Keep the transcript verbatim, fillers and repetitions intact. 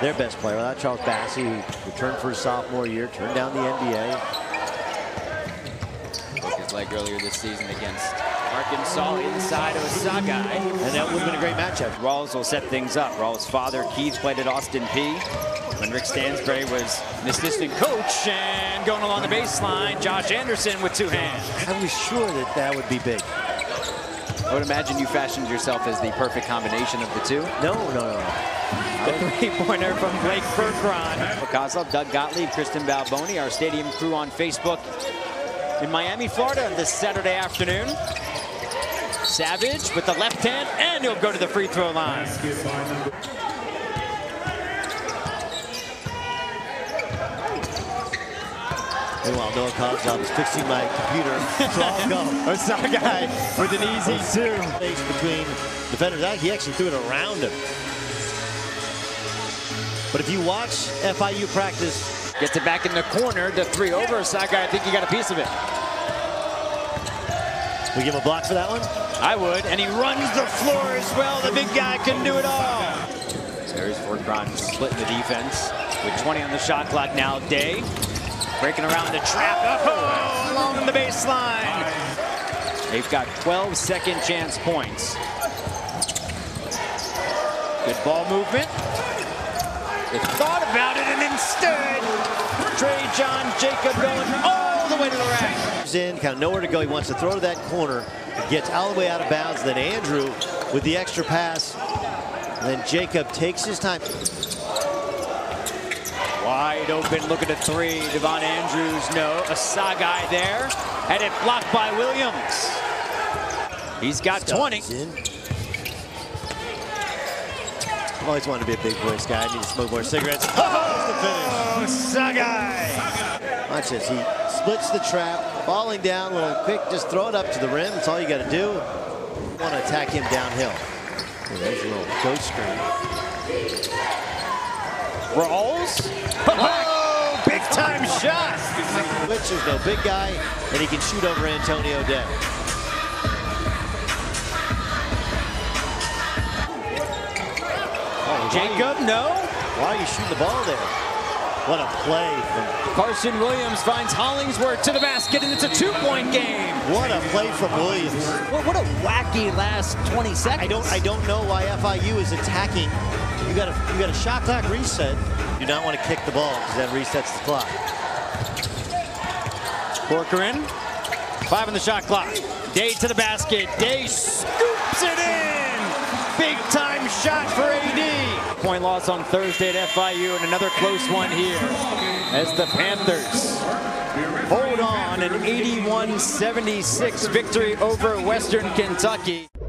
their best player. Without Charles Bassi, who returned for his sophomore year, turned down the N B A. Broke his leg earlier this season against Arkansas inside Osaka. And that would have been a great matchup. Rawls will set things up. Rawls' father, Keith, played at Austin Peay when Rick Stansbury was an assistant coach. And going along the baseline, Josh Anderson with two hands. I was sure that that would be big. I would imagine you fashioned yourself as the perfect combination of the two. No, no, no. The three-pointer from Blake Perkins. Doug Gottlieb, Kristen Balboni, our Stadium crew on Facebook in Miami, Florida this Saturday afternoon. Savage with the left hand, and he'll go to the free throw line. Meanwhile, Noah Cobb's job is fixing my computer. So I'll go. Osaka with an easy two. Space between defenders. He actually threw it around him. But if you watch F I U practice, gets it back in the corner. The three over Osaka. I think you got a piece of it. We give a block for that one? I would. And he runs the floor as well. The big guy can do it all. There's Fortran splitting the defense with twenty on the shot clock now. Daye. Breaking around the trap, oh, along the baseline. They've got twelve second chance points. Good ball movement. They thought about it and then stood. Trey John Jacob going all the way to the rack. He's in, kind of nowhere to go. He wants to throw to that corner. It gets all the way out of bounds. Then Andrew with the extra pass. And then Jacob takes his time. Wide open, look at the three. Devon Andrews, no. Osagai there. And it blocked by Williams. He's got Stuff twenty. I've always wanted to be a big voice guy. I need to smoke more cigarettes. Oh, it's the finish. Osagai! Watch this. He splits the trap, falling down with a quick, just throw it up to the rim. That's all you got to do. You want to attack him downhill. Oh, there's your little ghost screen. Rawls, oh, big time shot. Which is no big guy, and he can shoot over Antonio Daye. Oh, Jacob, you, no. Why are you shooting the ball there? What a play from Carson Williams. Finds Hollingsworth to the basket, and it's a two-point game. What a play from Williams. Well, what a wacky last twenty seconds. I don't, I don't know why F I U is attacking. You got a you got a shot clock reset. You do not want to kick the ball because that resets the clock. Corker in. Five on the shot clock. Daye to the basket. Daye scoops it in. Big time shot for A D. Point loss on Thursday at F I U, and another close one here as the Panthers hold on an eighty-one seventy-six victory over Western Kentucky.